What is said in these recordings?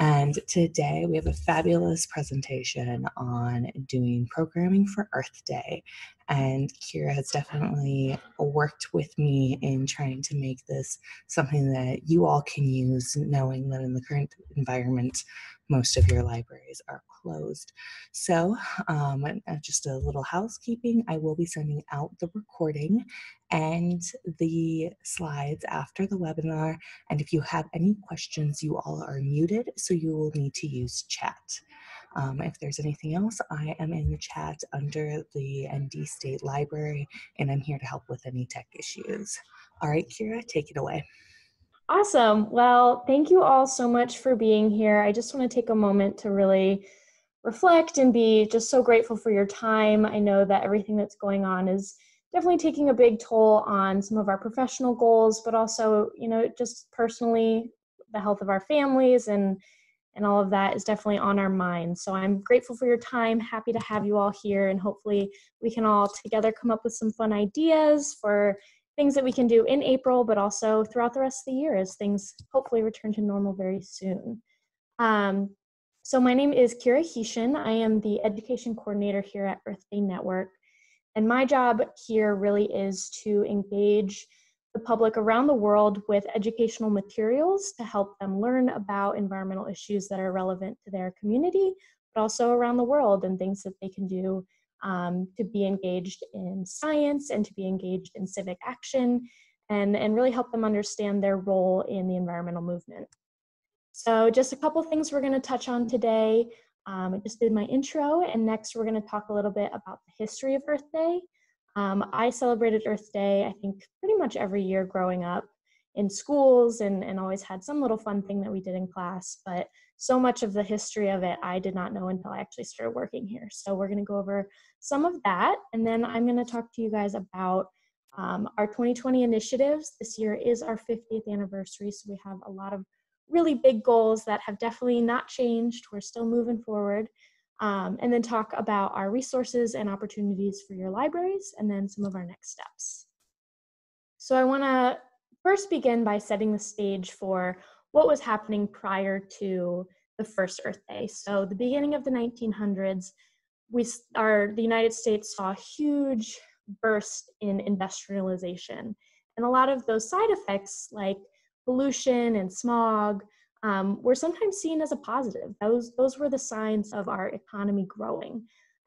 And today we have a fabulous presentation on doing programming for Earth Day. And Kira has definitely worked with me in trying to make this something that you all can use, knowing that in the current environment, most of your libraries are closed. So just a little housekeeping, I will be sending out the recording and the slides after the webinar. And if you have any questions, you all are muted, so you will need to use chat. If there's anything else, I am in the chat under the ND State Library, and I'm here to help with any tech issues. All right, Kira, take it away. Awesome. Well, thank you all so much for being here. I just want to take a moment to really reflect and be just so grateful for your time. I know that everything that's going on is definitely taking a big toll on some of our professional goals, but also, you know, just personally, the health of our families and all of that is definitely on our minds. So I'm grateful for your time, happy to have you all here, and hopefully we can all together come up with some fun ideas for things that we can do in April, but also throughout the rest of the year as things hopefully return to normal very soon. So my name is Kira Hishon. I am the education coordinator here at Earth Day Network. And my job here really is to engage the public around the world with educational materials to help them learn about environmental issues that are relevant to their community, but also around the world, and things that they can do to be engaged in science and to be engaged in civic action, and really help them understand their role in the environmental movement. So just a couple things we're going to touch on today. I just did my intro, and next we're going to talk a little bit about the history of Earth Day. I celebrated Earth Day, I think, pretty much every year growing up in schools, and always had some little fun thing that we did in class, but so much of the history of it I did not know until I actually started working here. So we're going to go over some of that, and then I'm going to talk to you guys about our 2020 initiatives. This year is our 50th anniversary, so we have a lot of really big goals that have definitely not changed. We're still moving forward. And then talk about our resources and opportunities for your libraries, and then some of our next steps. So I want to first begin by setting the stage for what was happening prior to the first Earth Day. So the beginning of the 1900s, the United States saw a huge burst in industrialization. And a lot of those side effects, like pollution and smog, were sometimes seen as a positive. Those were the signs of our economy growing.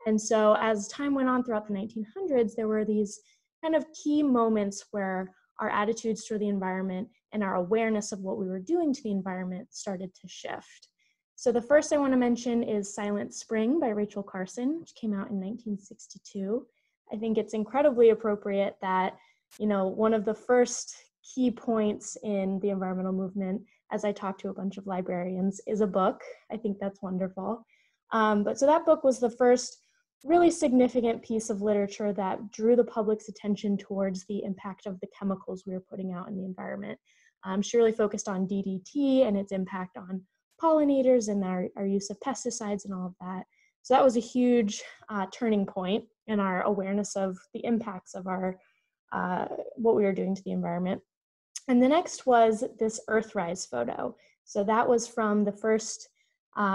And so as time went on throughout the 1900s, there were these kind of key moments where our attitudes toward the environment and our awareness of what we were doing to the environment started to shift. So the first I want to mention is Silent Spring by Rachel Carson, which came out in 1962. I think it's incredibly appropriate that, you know, one of the first key points in the environmental movement, as I talked to a bunch of librarians, is a book. I think that's wonderful. But so that book was the first really significant piece of literature that drew the public's attention towards the impact of the chemicals we were putting out in the environment. She really focused on DDT and its impact on pollinators and our use of pesticides and all of that. So that was a huge turning point in our awareness of the impacts of our what we were doing to the environment. And the next was this Earthrise photo. So that was from the first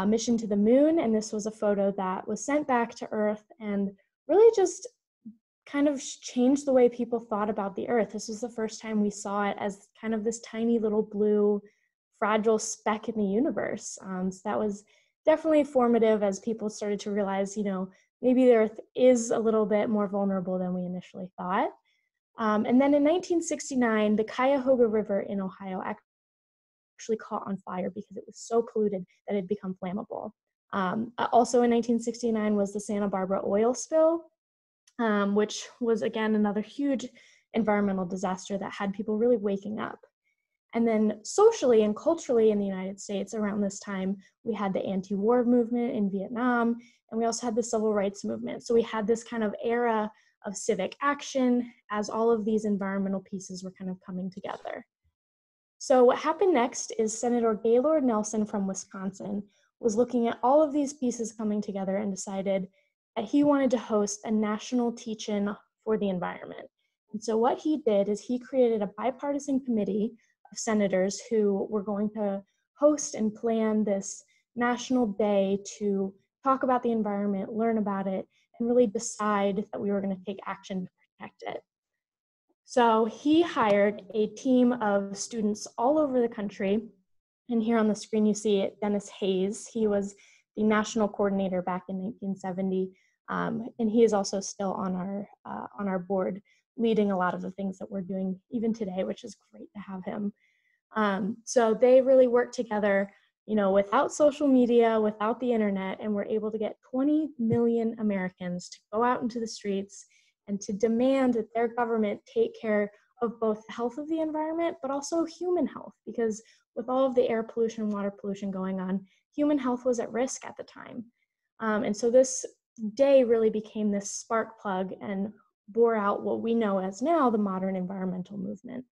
mission to the moon, and this was a photo that was sent back to Earth and really just kind of changed the way people thought about the Earth. This was the first time we saw it as kind of this tiny little blue fragile speck in the universe. So that was definitely formative as people started to realize, you know, maybe the Earth is a little bit more vulnerable than we initially thought. And then in 1969, the Cuyahoga River in Ohio actually caught on fire because it was so polluted that it had become flammable. Also in 1969 was the Santa Barbara oil spill, which was again another huge environmental disaster that had people really waking up. And then socially and culturally in the United States around this time, we had the anti-war movement in Vietnam, and we also had the civil rights movement. So we had this kind of era of civic action as all of these environmental pieces were kind of coming together. So what happened next is Senator Gaylord Nelson from Wisconsin was looking at all of these pieces coming together and decided that he wanted to host a national teach-in for the environment. And so what he did is he created a bipartisan committee of senators who were going to host and plan this national day to talk about the environment, learn about it, and really decide that we were going to take action to protect it. So he hired a team of students all over the country. And here on the screen, you see it, Dennis Hayes. He was the national coordinator back in 1970. And he is also still on our board, leading a lot of the things that we're doing even today, which is great to have him. So they really worked together, you know, without social media, without the internet, and were able to get 20 million Americans to go out into the streets and to demand that their government take care of both the health of the environment, but also human health, because with all of the air pollution and water pollution going on, human health was at risk at the time. And so this day really became this spark plug and bore out what we know as now the modern environmental movement.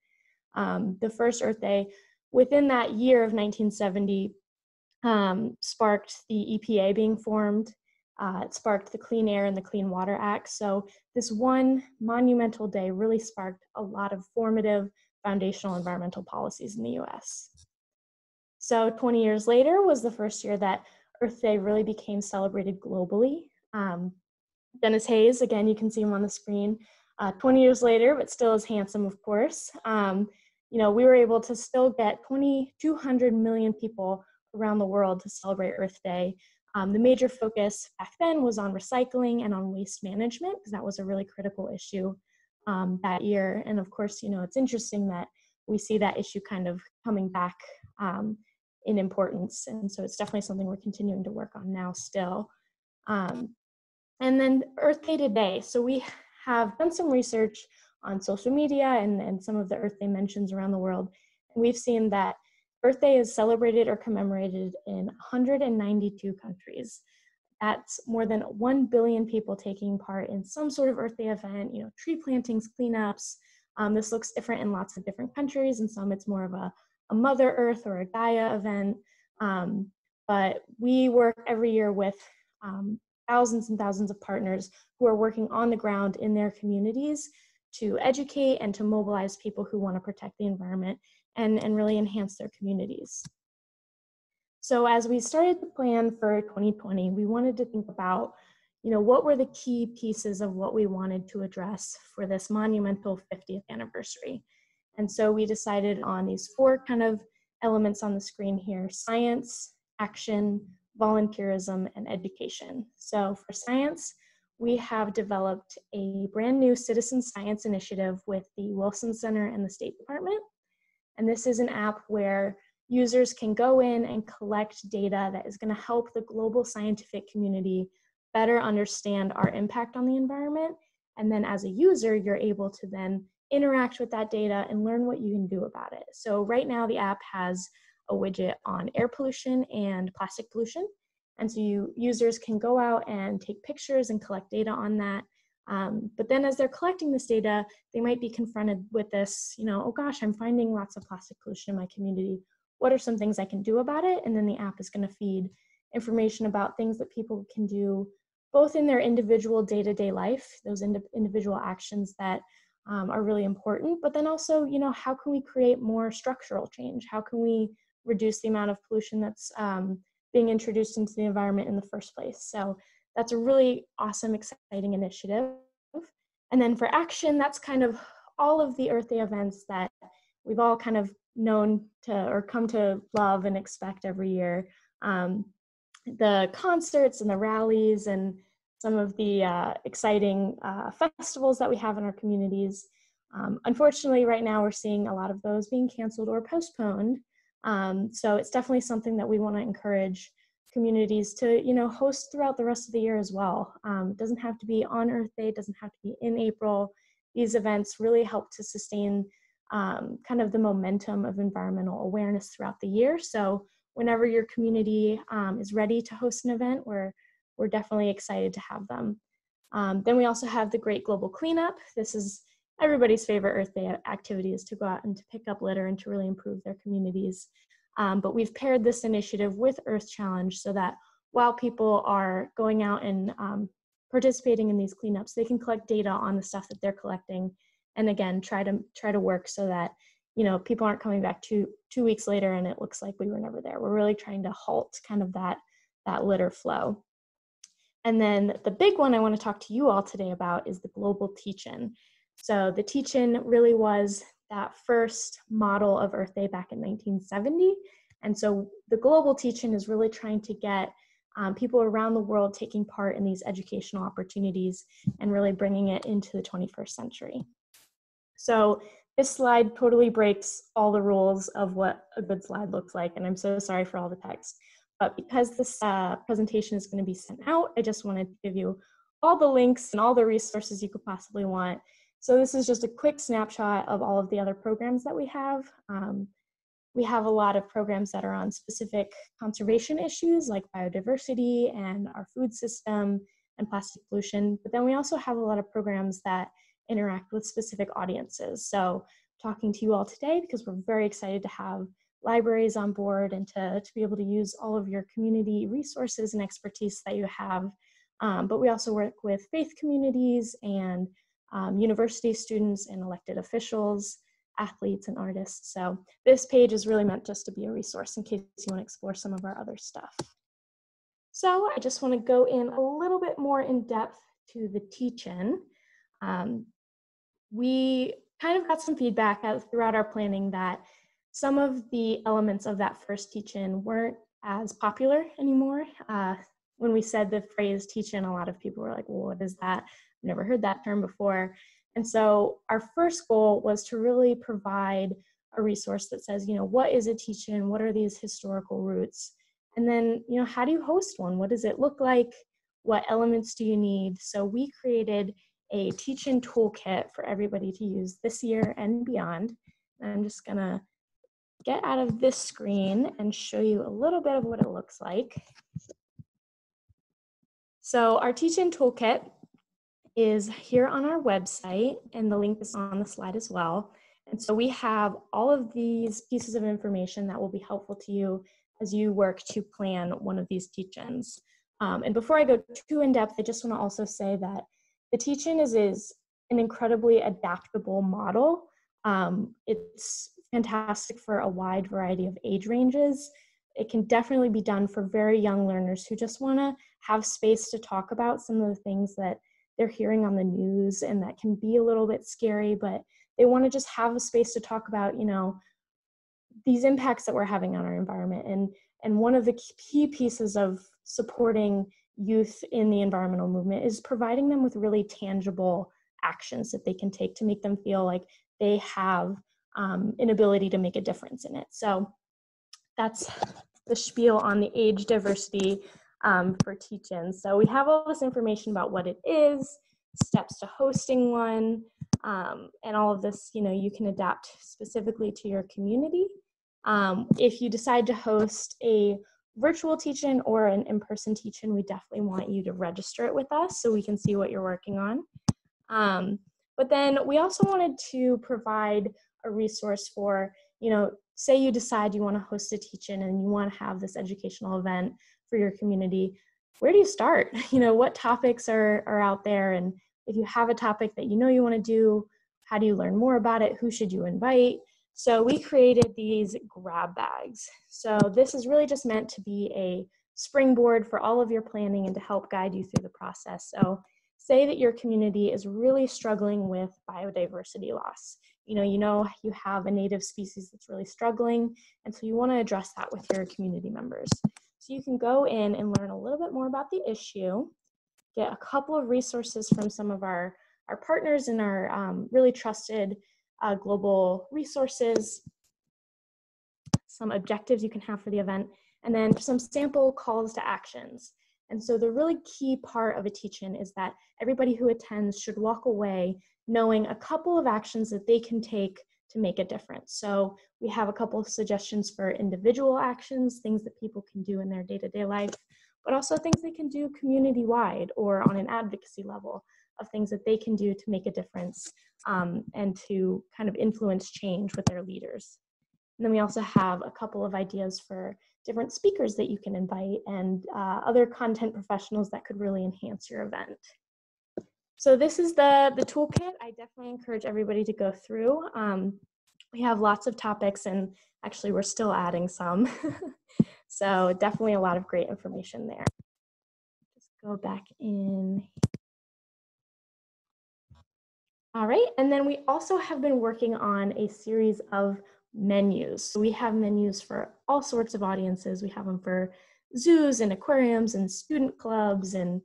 The first Earth Day within that year of 1970 sparked the EPA being formed. It sparked the Clean Air and the Clean Water Act. So this one monumental day really sparked a lot of formative foundational environmental policies in the US. So 20 years later was the first year that Earth Day really became celebrated globally. Dennis Hayes, again, you can see him on the screen, 20 years later, but still is handsome, of course. You know, we were able to still get 200 million people around the world to celebrate Earth Day. The major focus back then was on recycling and on waste management, because that was a really critical issue that year. And of course, you know, it's interesting that we see that issue kind of coming back in importance. And so it's definitely something we're continuing to work on now still. And then Earth Day today. So we have done some research on social media and some of the Earth Day mentions around the world. And we've seen that Earth Day is celebrated or commemorated in 192 countries. That's more than 1 billion people taking part in some sort of Earth Day event, you know, tree plantings, cleanups. This looks different in lots of different countries. In some, it's more of a Mother Earth or a Gaia event. But we work every year with thousands and thousands of partners who are working on the ground in their communities to educate and to mobilize people who want to protect the environment and really enhance their communities. So as we started to plan for 2020, we wanted to think about, you know, what were the key pieces of what we wanted to address for this monumental 50th anniversary. And so we decided on these four kind of elements on the screen here: science, action, volunteerism, and education. So for science, we have developed a brand new citizen science initiative with the Wilson Center and the State Department. And this is an app where users can go in and collect data that is going to help the global scientific community better understand our impact on the environment. And then as a user, you're able to then interact with that data and learn what you can do about it. So right now the app has a widget on air pollution and plastic pollution. And so users can go out and take pictures and collect data on that. But then as they're collecting this data, they might be confronted with this, you know, oh gosh, I'm finding lots of plastic pollution in my community. What are some things I can do about it? And then the app is going to feed information about things that people can do both in their individual day-to-day life, those individual actions that are really important, but then also, you know, how can we create more structural change? How can we reduce the amount of pollution that's being introduced into the environment in the first place? So that's a really awesome, exciting initiative. And then for action, that's kind of all of the Earth Day events that we've all kind of known to or come to love and expect every year. The concerts and the rallies and some of the exciting festivals that we have in our communities. Unfortunately, right now we're seeing a lot of those being canceled or postponed. So it's definitely something that we want to encourage communities to, you know, host throughout the rest of the year as well. It doesn't have to be on Earth Day, it doesn't have to be in April. These events really help to sustain kind of the momentum of environmental awareness throughout the year. So whenever your community is ready to host an event, we're definitely excited to have them. Then we also have the Great Global Cleanup. This is everybody's favorite Earth Day activity, is to go out and to pick up litter and to really improve their communities. But we've paired this initiative with Earth Challenge so that while people are going out and participating in these cleanups, they can collect data on the stuff that they're collecting, and again, try to work so that you know, people aren't coming back two weeks later and it looks like we were never there. We're really trying to halt kind of that litter flow. And then the big one I want to talk to you all today about is the global teach-in. So the teach-in really was that first model of Earth Day back in 1970. And so the global teach-in is really trying to get people around the world taking part in these educational opportunities and really bringing it into the 21st century. So this slide totally breaks all the rules of what a good slide looks like, and I'm so sorry for all the text. But because this presentation is going to be sent out, I just wanted to give you all the links and all the resources you could possibly want. So this is just a quick snapshot of all of the other programs that we have. We have a lot of programs that are on specific conservation issues like biodiversity and our food system and plastic pollution. But then we also have a lot of programs that interact with specific audiences. So talking to you all today because we're very excited to have libraries on board and to be able to use all of your community resources and expertise that you have. But we also work with faith communities and university students and elected officials, athletes and artists. So this page is really meant just to be a resource in case you want to explore some of our other stuff. So I just want to go in a little bit more in depth to the teach-in. We kind of got some feedback throughout our planning that some of the elements of that first teach-in weren't as popular anymore. When we said the phrase teach-in, a lot of people were like, well, what is that? I've never heard that term before. And so our first goal was to really provide a resource that says, you know, what is a teach-in? What are these historical roots? And then, you know, how do you host one? What does it look like? What elements do you need? So we created a teach-in toolkit for everybody to use this year and beyond. And I'm just gonna get out of this screen and show you a little bit of what it looks like. So our teach-in toolkit is here on our website, and the link is on the slide as well. And so we have all of these pieces of information that will be helpful to you as you work to plan one of these teach-ins. And before I go too in-depth, I just want to also say that the teach-in is an incredibly adaptable model. It's fantastic for a wide variety of age ranges. It can definitely be done for very young learners who just want to have space to talk about some of the things that they're hearing on the news, and that can be a little bit scary, but they want to just have a space to talk about, you know, these impacts that we're having on our environment. And one of the key pieces of supporting youth in the environmental movement is providing them with really tangible actions that they can take to make them feel like they have an ability to make a difference in it. So that's the spiel on the age diversity for teach-ins. So we have all this information about what it is, steps to hosting one, and all of this, you know, you can adapt specifically to your community. If you decide to host a virtual teach-in or an in-person teach-in, we definitely want you to register it with us so we can see what you're working on. But then we also wanted to provide a resource for, you know, say you decide you want to host a teach-in and you want to have this educational event for your community. Where do you start? You know, what topics are out there? And if you have a topic that you know you want to do, how do you learn more about it? Who should you invite? So we created these grab bags. So this is really just meant to be a springboard for all of your planning and to help guide you through the process. So say that your community is really struggling with biodiversity loss. You know you have a native species that's really struggling, and so you want to address that with your community members. So you can go in and learn a little bit more about the issue, get a couple of resources from some of our partners and our really trusted global resources, some objectives you can have for the event, and then some sample calls to actions. And so the really key part of a teach-in is that everybody who attends should walk away knowing a couple of actions that they can take to make a difference. So we have a couple of suggestions for individual actions, things that people can do in their day-to-day life, but also things they can do community-wide or on an advocacy level of things that they can do to make a difference and to kind of influence change with their leaders. And then we also have a couple of ideas for different speakers that you can invite and other content professionals that could really enhance your event. So this is the toolkit. I definitely encourage everybody to go through. We have lots of topics, and actually we're still adding some. So definitely a lot of great information there. Just go back in. All right, and then we also have been working on a series of menus. So we have menus for all sorts of audiences. We have them for zoos and aquariums and student clubs and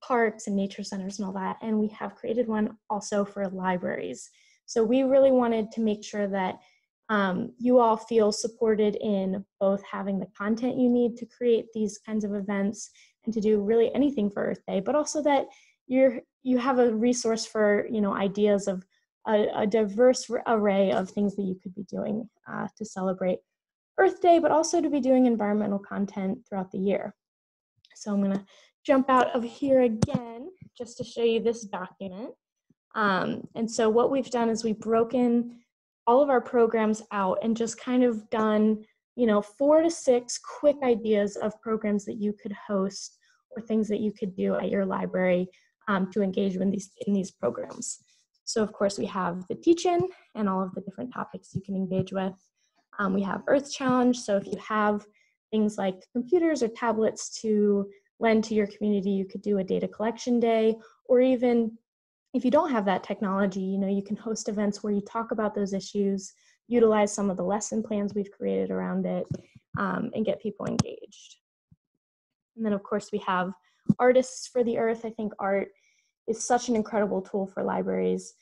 parks and nature centers and all that. And we have created one also for libraries. So we really wanted to make sure that you all feel supported in both having the content you need to create these kinds of events and to do really anything for Earth Day, but also that you have a resource for, you know, ideas of a diverse array of things that you could be doing to celebrate Earth Day, but also to be doing environmental content throughout the year. So I'm going to jump out of here again just to show you this document. And so what we've done is we've broken all of our programs out and just kind of done, you know, 4 to 6 quick ideas of programs that you could host or things that you could do at your library to engage in these programs. So of course we have the teach-in and all of the different topics you can engage with. We have Earth Challenge. So if you have things like computers or tablets to lend to your community, you could do a data collection day, or even if you don't have that technology, you know, you can host events where you talk about those issues, utilize some of the lesson plans we've created around it, and get people engaged. And then, of course, we have Artists for the Earth. I think art is such an incredible tool for libraries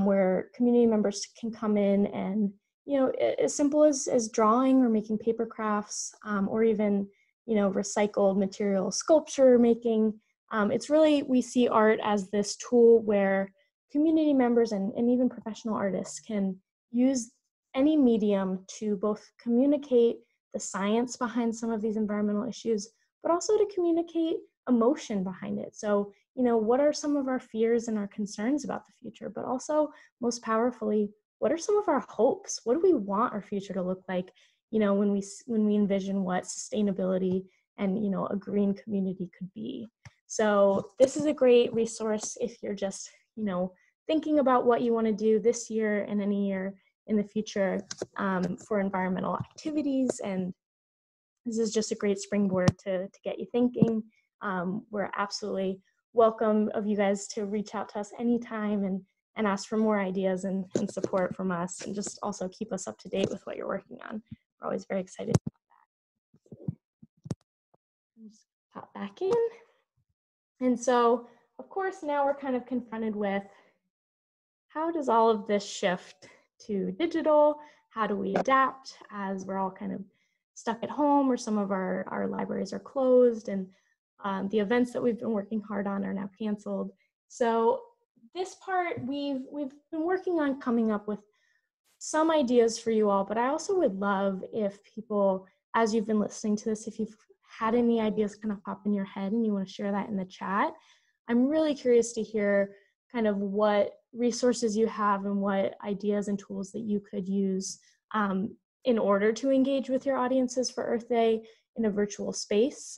where community members can come in and, you know, as simple as drawing or making paper crafts or even, you know, recycled material sculpture making. It's really, we see art as this tool where community members and even professional artists can use any medium to both communicate the science behind some of these environmental issues, but also to communicate emotion behind it. So, you know, what are some of our fears and our concerns about the future, but also most powerfully, what are some of our hopes? What do we want our future to look like, you know, when we envision what sustainability and, you know, a green community could be? So this is a great resource if you're just, you know, thinking about what you want to do this year and any year in the future for environmental activities. And this is just a great springboard to get you thinking. We're absolutely welcome of you guys to reach out to us anytime and ask for more ideas and support from us, and just also keep us up to date with what you're working on. We're always very excited about that. Just pop back in. And so, of course, now we're kind of confronted with, how does all of this shift to digital? How do we adapt as we're all kind of stuck at home, or some of our libraries are closed, and the events that we've been working hard on are now canceled. So this part, we've been working on coming up with some ideas for you all, but I also would love if people, as you've been listening to this, if you've had any ideas kind of pop in your head and you want to share that in the chat, I'm really curious to hear kind of what resources you have and what ideas and tools that you could use in order to engage with your audiences for Earth Day in a virtual space.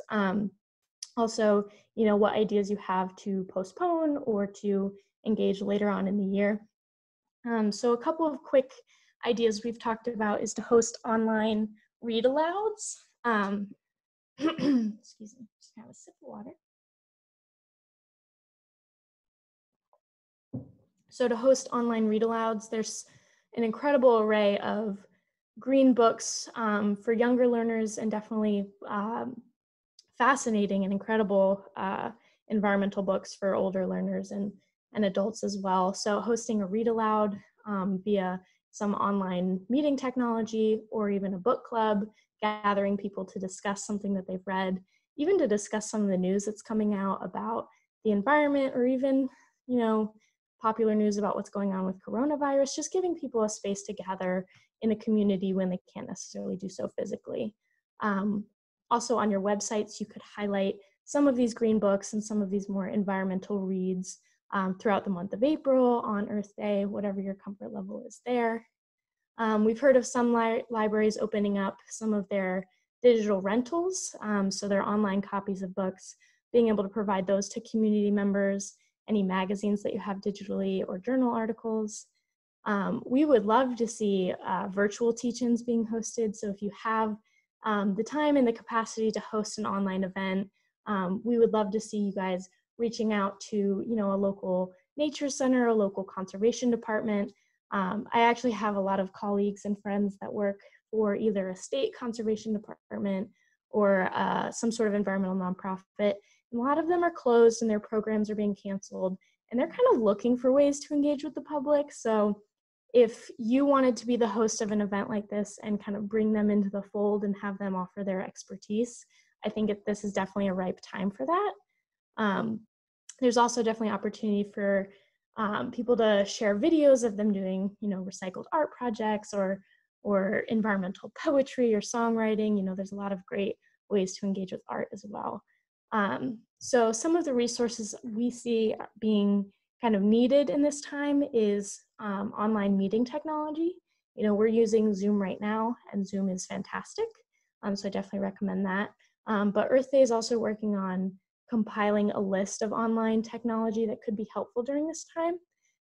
Also, you know, what ideas you have to postpone or to engage later on in the year. So a couple of quick ideas we've talked about is to host online read-alouds. Excuse me, just have a sip of water. So to host online read-alouds, there's an incredible array of green books for younger learners, and definitely fascinating and incredible environmental books for older learners and adults as well. So hosting a read aloud via some online meeting technology, or even a book club, gathering people to discuss something that they've read, even to discuss some of the news that's coming out about the environment, or even, you know, popular news about what's going on with coronavirus, just giving people a space to gather in a community when they can't necessarily do so physically. Also on your websites, you could highlight some of these green books and some of these more environmental reads throughout the month of April, on Earth Day, whatever your comfort level is there. We've heard of some libraries opening up some of their digital rentals, so their online copies of books, being able to provide those to community members, any magazines that you have digitally, or journal articles. We would love to see virtual teach-ins being hosted. So if you have the time and the capacity to host an online event, we would love to see you guys reaching out to, you know, a local nature center, a local conservation department. I actually have a lot of colleagues and friends that work for either a state conservation department or some sort of environmental nonprofit. And a lot of them are closed and their programs are being canceled, and they're kind of looking for ways to engage with the public. So if you wanted to be the host of an event like this and kind of bring them into the fold and have them offer their expertise, I think this is definitely a ripe time for that. There's also definitely opportunity for people to share videos of them doing, you know, recycled art projects or environmental poetry or songwriting. You know, there's a lot of great ways to engage with art as well. So some of the resources we see being kind of needed in this time is online meeting technology. You know, we're using Zoom right now, and Zoom is fantastic. So I definitely recommend that. But Earth Day is also working on compiling a list of online technology that could be helpful during this time.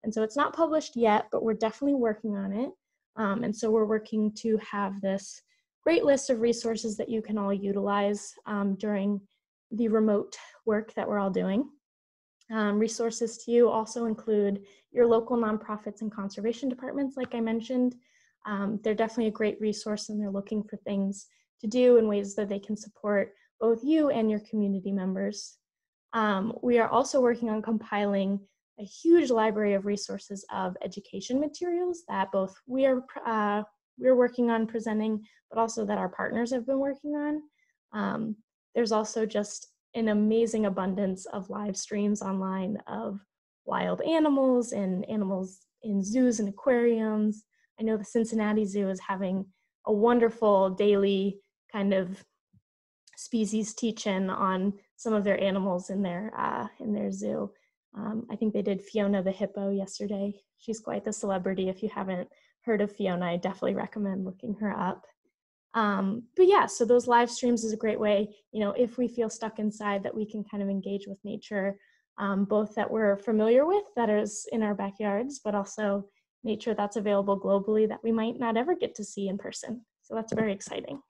And so it's not published yet, but we're definitely working on it. And so we're working to have this great list of resources that you can all utilize during the remote work that we're all doing. Resources to you also include your local nonprofits and conservation departments, like I mentioned. They're definitely a great resource, and they're looking for things to do in ways that they can support both you and your community members. We are also working on compiling a huge library of resources of education materials that both we're working on presenting, but also that our partners have been working on. There's also just an amazing abundance of live streams online of wild animals and animals in zoos and aquariums. I know the Cincinnati Zoo is having a wonderful daily kind of species teach-in on some of their animals in their zoo. I think they did Fiona the hippo yesterday. She's quite the celebrity. If you haven't heard of Fiona, I definitely recommend looking her up. But yeah, so those live streams is a great way, you know, if we feel stuck inside, that we can kind of engage with nature, both that we're familiar with, that is in our backyards, but also nature that's available globally that we might not ever get to see in person. So that's very exciting.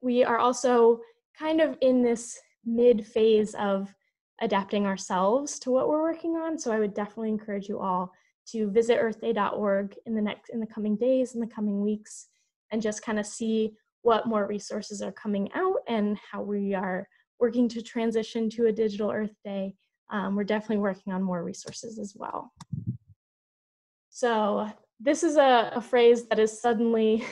We are also kind of in this mid phase of adapting ourselves to what we're working on. So I would definitely encourage you all to visit earthday.org in the coming days, in the coming weeks, and just kind of see what more resources are coming out and how we are working to transition to a digital Earth Day. We're definitely working on more resources as well. So this is a phrase that is suddenly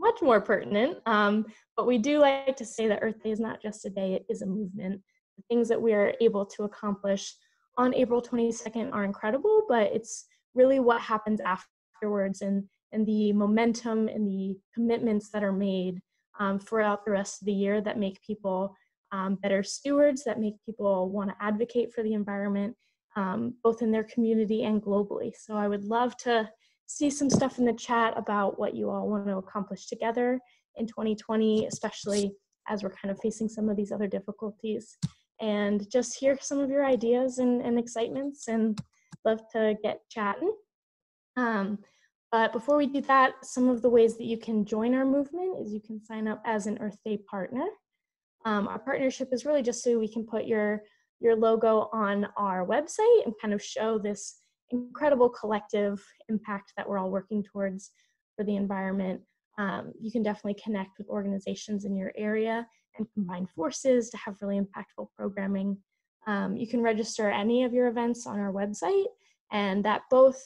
much more pertinent, but we do like to say that Earth Day is not just a day, it is a movement. The things that we are able to accomplish on April 22nd are incredible, but it's really what happens afterwards and the momentum and the commitments that are made throughout the rest of the year that make people better stewards, that make people want to advocate for the environment, both in their community and globally. So I would love to see some stuff in the chat about what you all want to accomplish together in 2020, especially as we're kind of facing some of these other difficulties. And just hear some of your ideas and excitements, and love to get chatting. But before we do that, some of the ways that you can join our movement is you can sign up as an Earth Day partner. Our partnership is really just so we can put your logo on our website and kind of show this incredible collective impact that we're all working towards for the environment. You can definitely connect with organizations in your area and combine forces to have really impactful programming. You can register any of your events on our website, and that both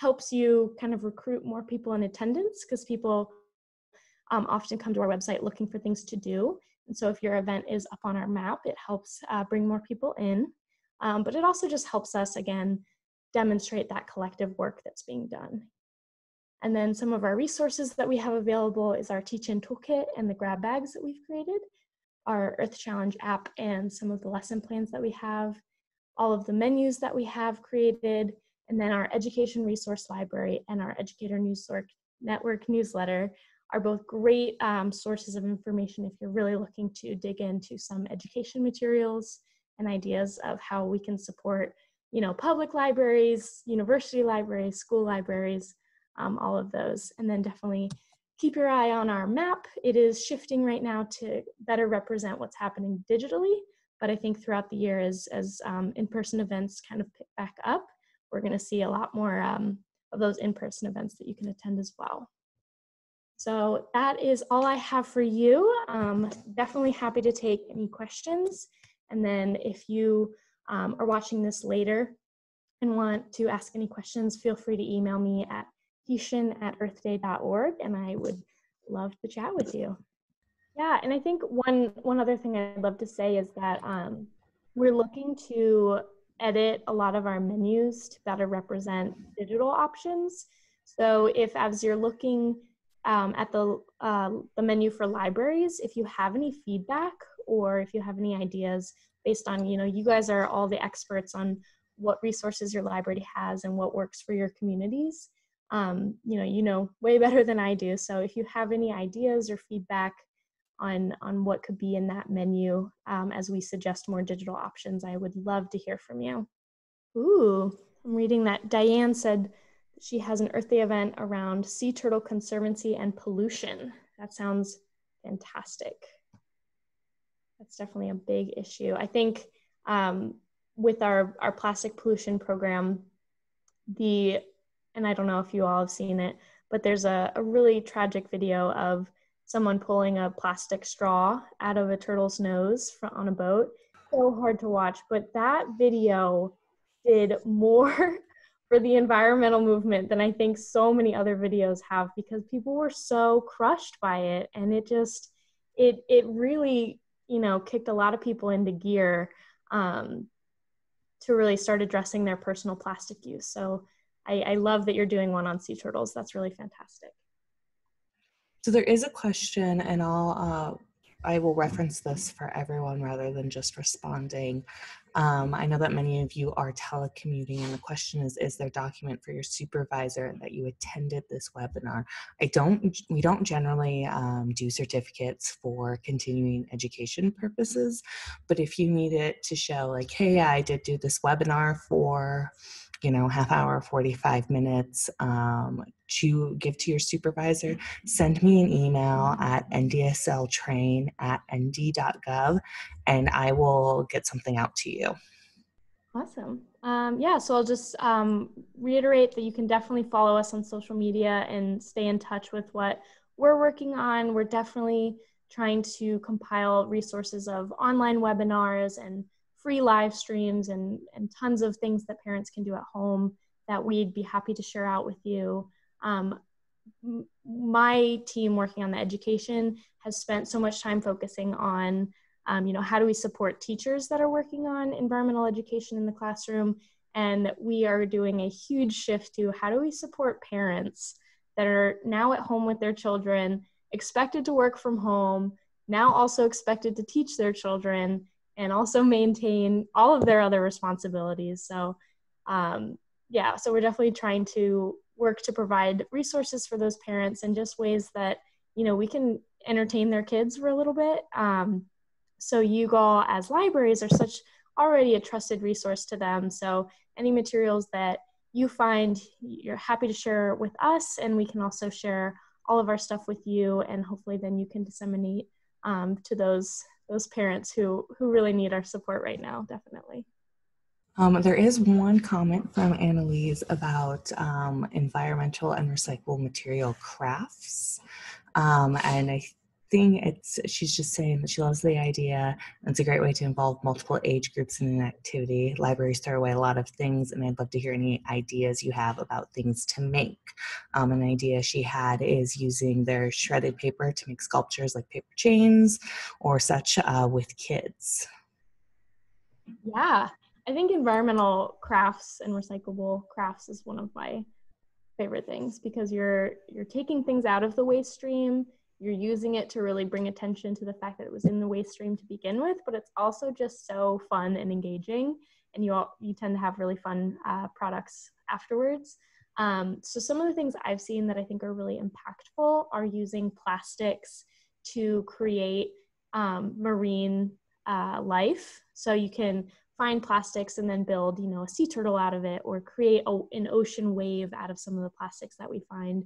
helps you kind of recruit more people in attendance, because people often come to our website looking for things to do. And so if your event is up on our map, it helps bring more people in. But it also just helps us, again, demonstrate that collective work that's being done. And then some of our resources that we have available is our teach-in toolkit and the grab bags that we've created, our Earth Challenge app and some of the lesson plans that we have, all of the menus that we have created, and then our education resource library and our Educator News Network newsletter are both great sources of information if you're really looking to dig into some education materials and ideas of how we can support you know, public libraries, university libraries, school libraries, all of those. And then definitely keep your eye on our map. It is shifting right now to better represent what's happening digitally. But I think throughout the year, as in-person events kind of pick back up, we're going to see a lot more of those in-person events that you can attend as well. So that is all I have for you. Definitely happy to take any questions. And then if you are watching this later and want to ask any questions, feel free to email me at hishon@earthday.org, and I would love to chat with you. Yeah, and I think one other thing I'd love to say is that we're looking to edit a lot of our menus to better represent digital options. So if, as you're looking at the menu for libraries, if you have any feedback or if you have any ideas based on, you guys are all the experts on what resources your library has and what works for your communities, you know way better than I do. So if you have any ideas or feedback on what could be in that menu as we suggest more digital options, I would love to hear from you. Ooh, I'm reading that Diane said she has an Earth Day event around sea turtle conservancy and pollution. That sounds fantastic. That's definitely a big issue. I think with our plastic pollution program, and I don't know if you all have seen it, but there's a really tragic video of someone pulling a plastic straw out of a turtle's nose on a boat. So hard to watch, but that video did more for the environmental movement than I think so many other videos have, because people were so crushed by it, and it really, kicked a lot of people into gear to really start addressing their personal plastic use. So I love that you're doing one on sea turtles. That's really fantastic. So there is a question, and I will reference this for everyone rather than just responding. I know that many of you are telecommuting, and the question is there document for your supervisor that you attended this webinar? We don't generally do certificates for continuing education purposes, but if you need it to show like, hey, I did do this webinar for, half hour, 45 minutes, to give to your supervisor, send me an email at ndsltrain@nd.gov, and I will get something out to you. Awesome. Yeah, so I'll just reiterate that you can definitely follow us on social media and stay in touch with what we're working on. We're definitely trying to compile resources of online webinars and free live streams and tons of things that parents can do at home that we'd be happy to share out with you. My team working on the education has spent so much time focusing on, how do we support teachers that are working on environmental education in the classroom? And we are doing a huge shift to how do we support parents that are now at home with their children, expected to work from home, now also expected to teach their children, and also maintain all of their other responsibilities. So yeah, so we're definitely trying to work to provide resources for those parents and just ways that, we can entertain their kids for a little bit. So you all as libraries are such already a trusted resource to them. So any materials that you find, you're happy to share with us, and we can also share all of our stuff with you, and hopefully then you can disseminate to those parents who really need our support right now, definitely. There is one comment from Annalise about environmental and recyclable material crafts. And I think she's just saying that she loves the idea. It's a great way to involve multiple age groups in an activity. Libraries throw away a lot of things, and I'd love to hear any ideas you have about things to make. An idea she had is using their shredded paper to make sculptures like paper chains or such with kids. Yeah. I think environmental crafts and recyclable crafts is one of my favorite things, because you're taking things out of the waste stream, you're using it to really bring attention to the fact that it was in the waste stream to begin with, but it's also just so fun and engaging, and you tend to have really fun products afterwards. So some of the things I've seen that I think are really impactful are using plastics to create marine life. So you can find plastics and then build, you know, a sea turtle out of it, or create an ocean wave out of some of the plastics that we find.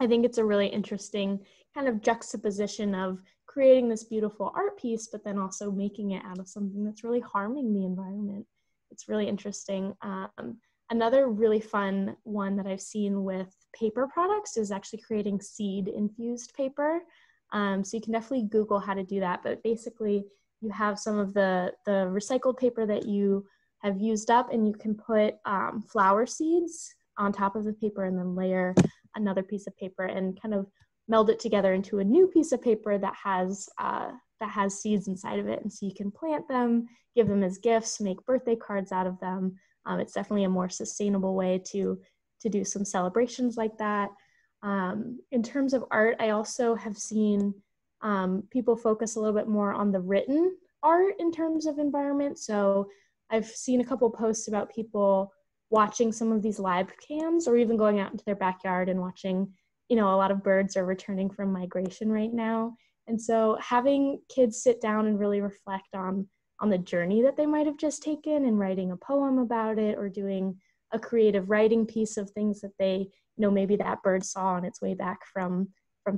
I think it's a really interesting kind of juxtaposition of creating this beautiful art piece, but then also making it out of something that's really harming the environment. It's really interesting. Another really fun one that I've seen with paper products is actually creating seed-infused paper. So you can definitely Google how to do that, but basically you have some of the recycled paper that you have used up, and you can put flower seeds on top of the paper and then layer another piece of paper and kind of meld it together into a new piece of paper that has seeds inside of it. And so you can plant them, give them as gifts, make birthday cards out of them. It's definitely a more sustainable way to do some celebrations like that. In terms of art, I also have seen people focus a little bit more on the written art in terms of environment. So I've seen a couple posts about people watching some of these live cams, or even going out into their backyard and watching, you know, a lot of birds are returning from migration right now. And so having kids sit down and really reflect on the journey that they might have just taken, and writing a poem about it, or doing a creative writing piece of things that they, you know, maybe that bird saw on its way back from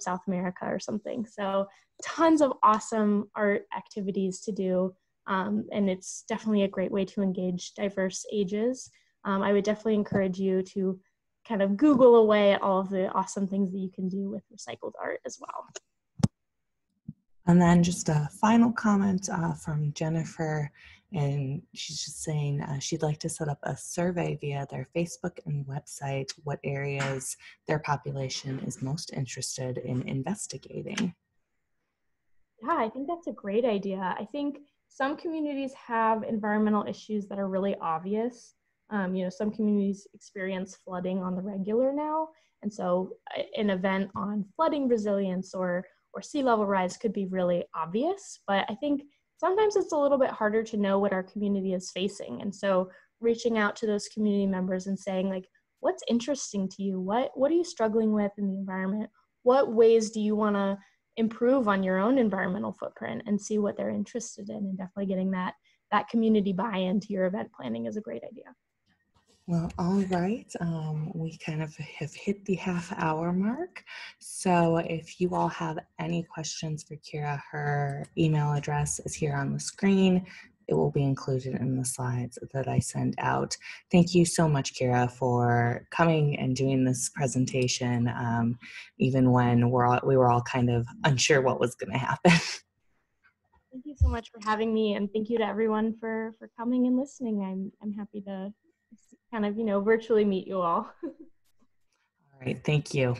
South America or something. So tons of awesome art activities to do. And it's definitely a great way to engage diverse ages. I would definitely encourage you to kind of Google away at all of the awesome things that you can do with recycled art as well. And then just a final comment from Jennifer, and she's just saying she'd like to set up a survey via their Facebook and website, what areas their population is most interested in investigating. Yeah, I think that's a great idea. I think some communities have environmental issues that are really obvious. You know, some communities experience flooding on the regular now, and so an event on flooding resilience or sea level rise could be really obvious, but I think sometimes it's a little bit harder to know what our community is facing. And so reaching out to those community members and saying, like, what's interesting to you? What are you struggling with in the environment? What ways do you want to improve on your own environmental footprint, and see what they're interested in? And definitely getting that community buy-in to your event planning is a great idea. Well, all right, we kind of have hit the half-hour mark, so if you all have any questions for Kira, her email address is here on the screen. It will be included in the slides that I send out. Thank you so much, Kira, for coming and doing this presentation, even when we were all kind of unsure what was going to happen. Thank you so much for having me, and thank you to everyone for coming and listening. I'm happy to kind of, you know, virtually meet you all. All right, thank you.